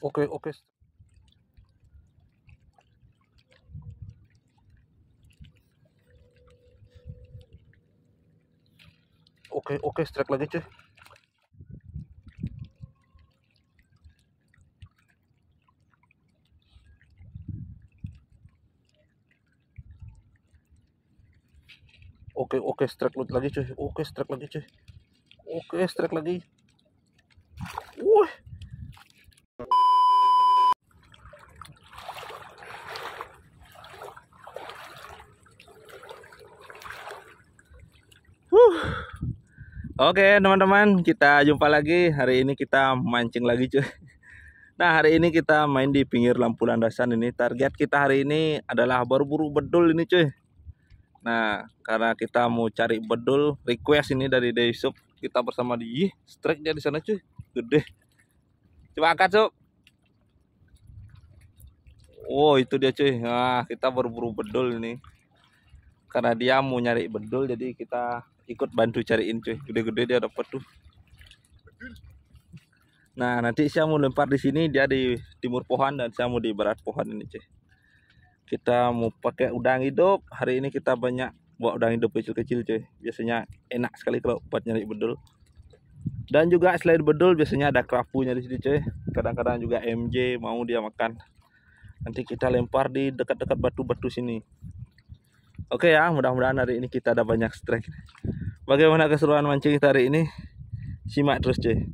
Oke. Oke, strike lagi cuy. Oke, strike lagi cuy. Oke, strike lagi cuy. Oke, strike lagi. Wih. Oke teman-teman, kita jumpa lagi. Hari ini kita mancing lagi cuy. Nah hari ini kita main di pinggir lampu landasan ini. Target kita hari ini adalah berburu bedul ini cuy. Nah karena kita mau cari bedul, request ini dari Dayusup. Kita bersama di strike dia di sana cuy, gede. Coba angkat Sup. Wow itu dia cuy. Nah kita berburu bedul ini. Karena dia mau nyari bedul, jadi kita ikut bantu cariin cuy. Gede-gede dia dapat tuh. Nah nanti saya mau lempar di sini, dia di timur pohon dan saya mau di barat pohon ini cuy. Kita mau pakai udang hidup. Hari ini kita banyak buat udang hidup kecil-kecil cuy. Biasanya enak sekali kalau buat nyari bedul. Dan juga selain bedul biasanya ada kerapunya di sini cuy. Kadang-kadang juga MJ mau dia makan. Nanti kita lempar di dekat-dekat batu-batu sini. Oke ya, mudah-mudahan hari ini kita ada banyak strike. Bagaimana keseruan mancing kita hari ini? Simak terus cuy.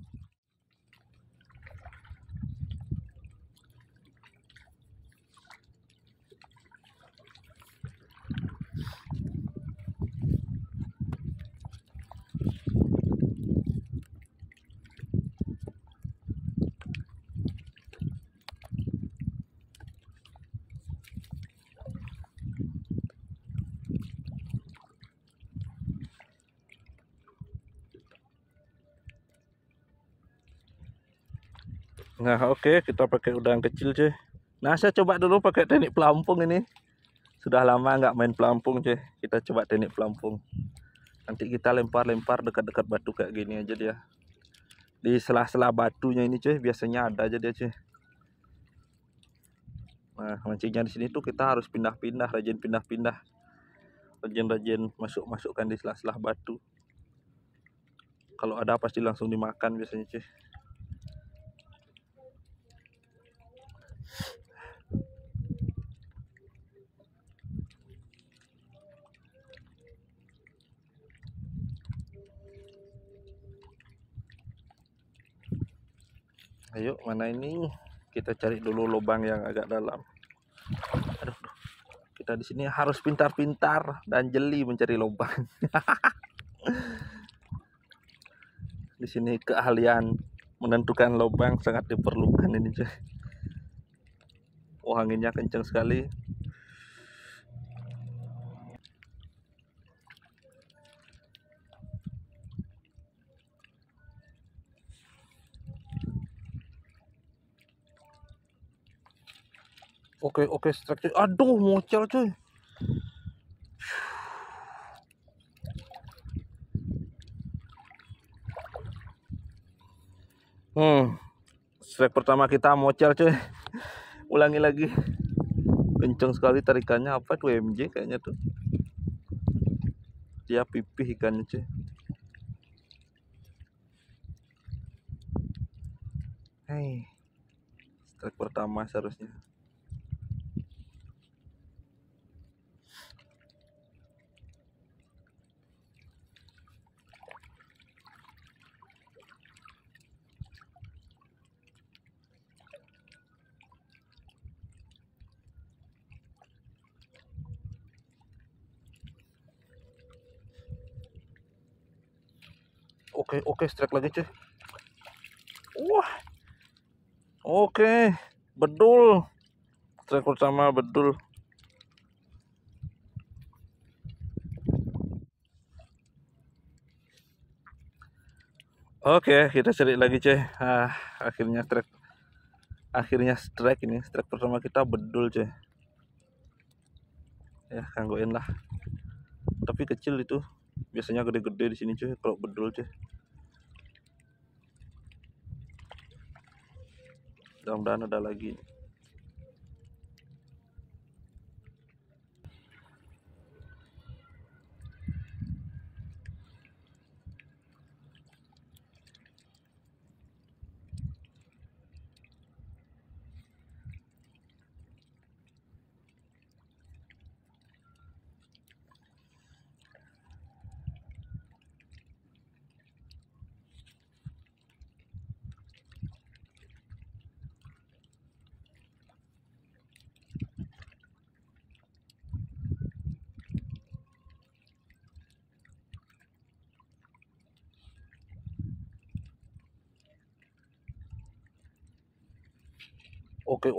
Nah oke, kita pakai udang kecil cuy. Nah saya coba dulu pakai teknik pelampung ini. Sudah lama nggak main pelampung cuy. Kita coba teknik pelampung. Nanti kita lempar-lempar dekat-dekat batu kayak gini aja dia. Di sela-sela batunya ini cuy, biasanya ada aja dia cuy. Nah mancingnya di sini tuh kita harus pindah-pindah, rajin pindah-pindah. Rajin-rajin masuk-masukkan di sela-sela batu. Kalau ada pasti langsung dimakan biasanya cuy. Ayo mana ini, kita cari dulu lubang yang agak dalam. Aduh, kita di sini harus pintar-pintar dan jeli mencari lubang. Di sini keahlian menentukan lubang sangat diperlukan ini cuy. Oh anginnya kencang sekali. Oke, strike cuy. Aduh, mocel cuy. Strike pertama kita mocel cuy. Ulangi lagi. Kenceng sekali tarikannya, apa tuh MJ kayaknya tuh. Dia pipih ikannya cuy. Hei. Strike pertama seharusnya. Oke, strike lagi cuy. Wah. Oke, bedul. Strike pertama bedul. Oke, kita cari lagi cuy. Akhirnya strike ini. Strike pertama kita bedul cuy. Ya, gangguin lah. Tapi kecil itu. Biasanya gede-gede di sini cuy kalau bedul cuy. mudah-mudahan ada lagi.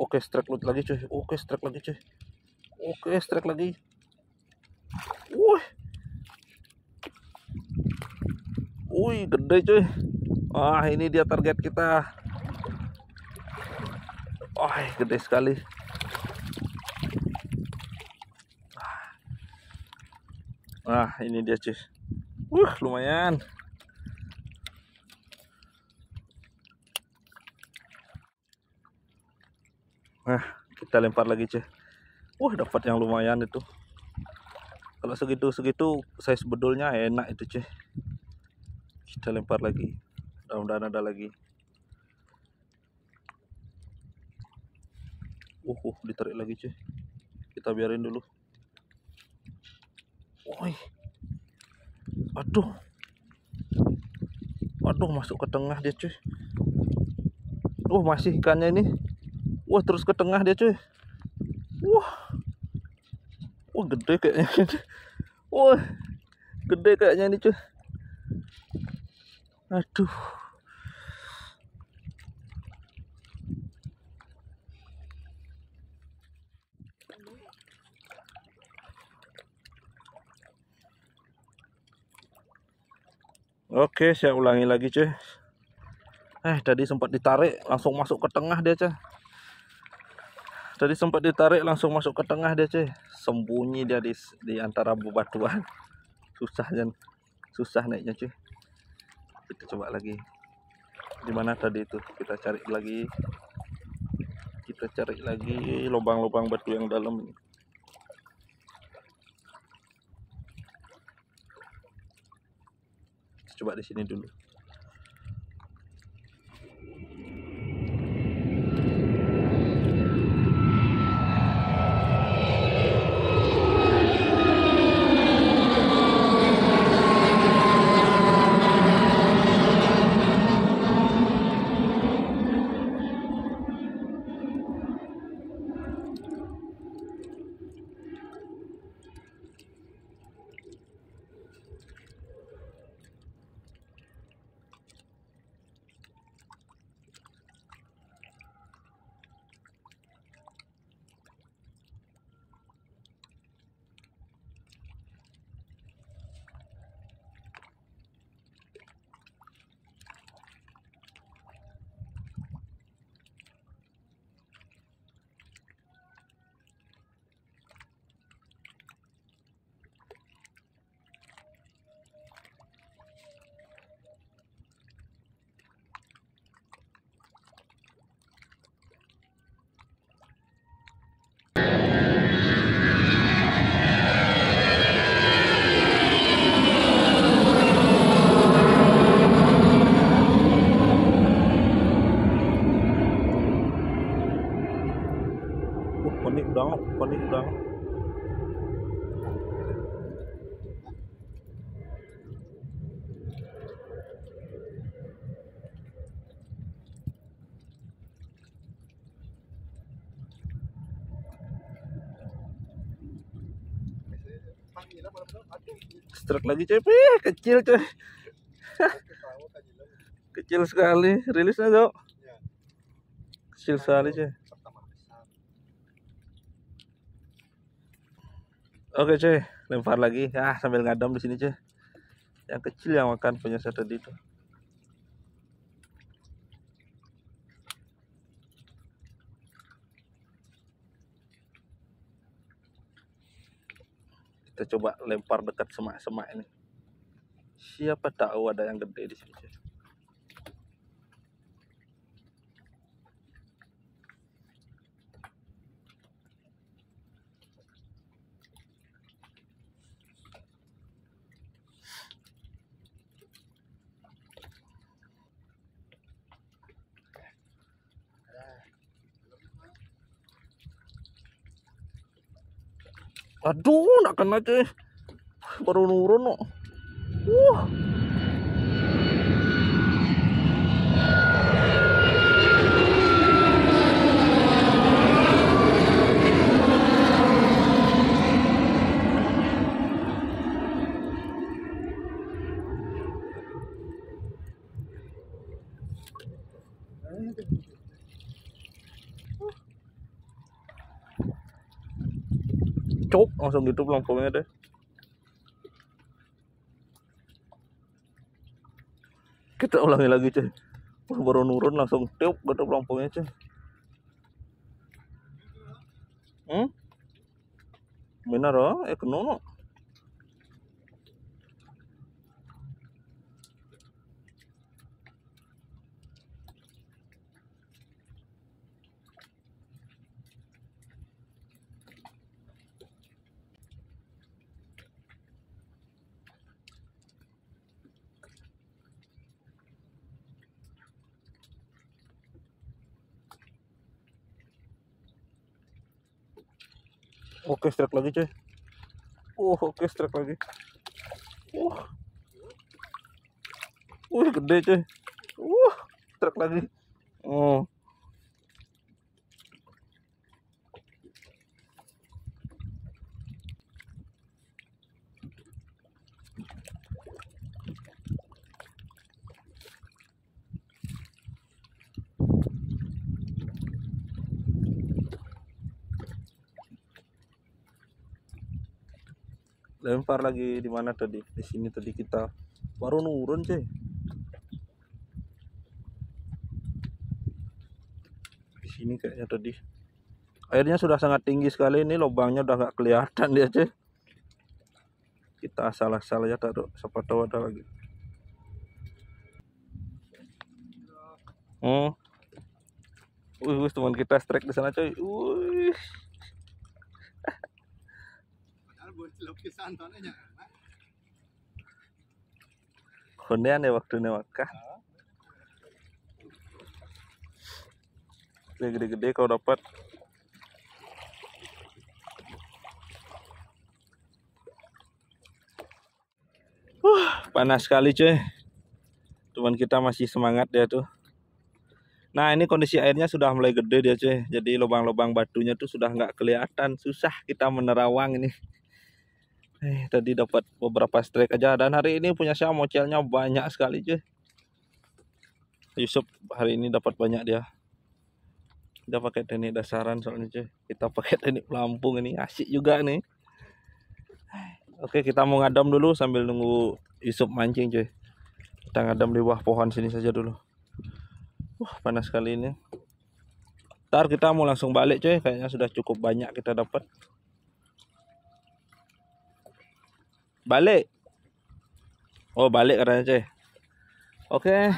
Oke, strike loot lagi cuy. Oke, strike lagi. Wih, gede cuy. Ah, ini dia target kita. Wah, gede sekali. Ah, ini dia cuy. Lumayan. Nah, kita lempar lagi cuy. Dapat yang lumayan itu. Kalau segitu size bedulnya enak itu cuy. Kita lempar lagi. Mudah-mudahan ada lagi. Ditarik lagi cuy. Kita biarin dulu. Woi. Aduh, masuk ke tengah dia cuy. Masih ikannya ini. Terus ke tengah dia cuy. Gede kayaknya. Gede kayaknya ini cuy. Aduh. Oke, saya ulangi lagi cuy. Tadi sempat ditarik, langsung masuk ke tengah dia cuy. Sembunyi dia di antara bebatuan. Susah naiknya cuy. Kita coba lagi. Di mana tadi itu? Kita cari lagi. Lubang-lubang batu yang dalam ini. Kita coba di sini dulu. Panik banget. Strike lagi cuy. Kecil cuy. Kecil sekali. Rilisnya Dok. Kecil sekali cuy. Oke cuy, lempar lagi. Sambil ngadam di sini cuy. Yang kecil yang makan punya saya tadi itu. Kita coba lempar dekat semak-semak ini. Siapa tahu ada yang gede di sini cuy. Aduh, nak kena cuy. Baru nurun kok. Cop langsung gitu pelangkongnya deh. Kita ulangi lagi cuy. Baru nurun langsung tiup gitu pelangkongnya cuy. Benar oh, kena. Oke, strike lagi cuy. Oke, strike lagi. Wih, gede cuy. Strike lagi. Lempar lagi di mana tadi? Di sini tadi kita baru nurun, cuy. Di sini kayaknya tadi. Airnya sudah sangat tinggi sekali ini, lubangnya udah nggak kelihatan dia, cuy. Kita asal-asal aja taruh, siapa tahu ada lagi. Wih, teman kita strike di sana, cuy. Wih. Konean ya waktu newakah gede-gede kau dapat. Panas sekali cuy, cuman kita masih semangat ya tuh. Nah ini kondisi airnya sudah mulai gede dia cuy, jadi lubang-lubang batunya tuh sudah nggak kelihatan, susah kita menerawang ini. Tadi dapat beberapa strike aja, dan hari ini punya saya mocelnya banyak sekali cuy. Yusuf hari ini dapat banyak dia. Kita pakai teknik dasaran soalnya cuy. Kita pakai teknik pelampung ini asik juga nih. Oke, kita mau ngadam dulu sambil nunggu Yusuf mancing cuy. Kita ngadam di bawah pohon sini saja dulu. Panas sekali ini. Ntar kita mau langsung balik cuy. Kayaknya sudah cukup banyak kita dapat. Balik. Balik katanya cuy. Oke.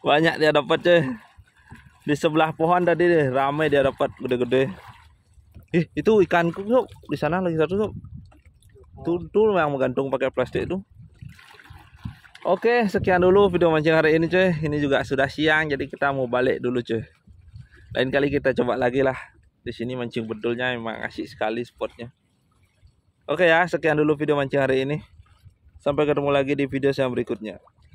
Banyak dia dapat cuy. Di sebelah pohon tadi deh, ramai dia dapat gede-gede. Itu ikanku sob. Di sana lagi satu sob. Tuh yang menggantung pakai plastik itu. Oke, sekian dulu video mancing hari ini cuy. Ini juga sudah siang, jadi kita mau balik dulu cuy. Lain kali kita coba lagi lah. Di sini mancing bedulnya memang asik sekali spotnya. Oke ya, sekian dulu video mancing hari ini. Sampai ketemu lagi di video yang berikutnya.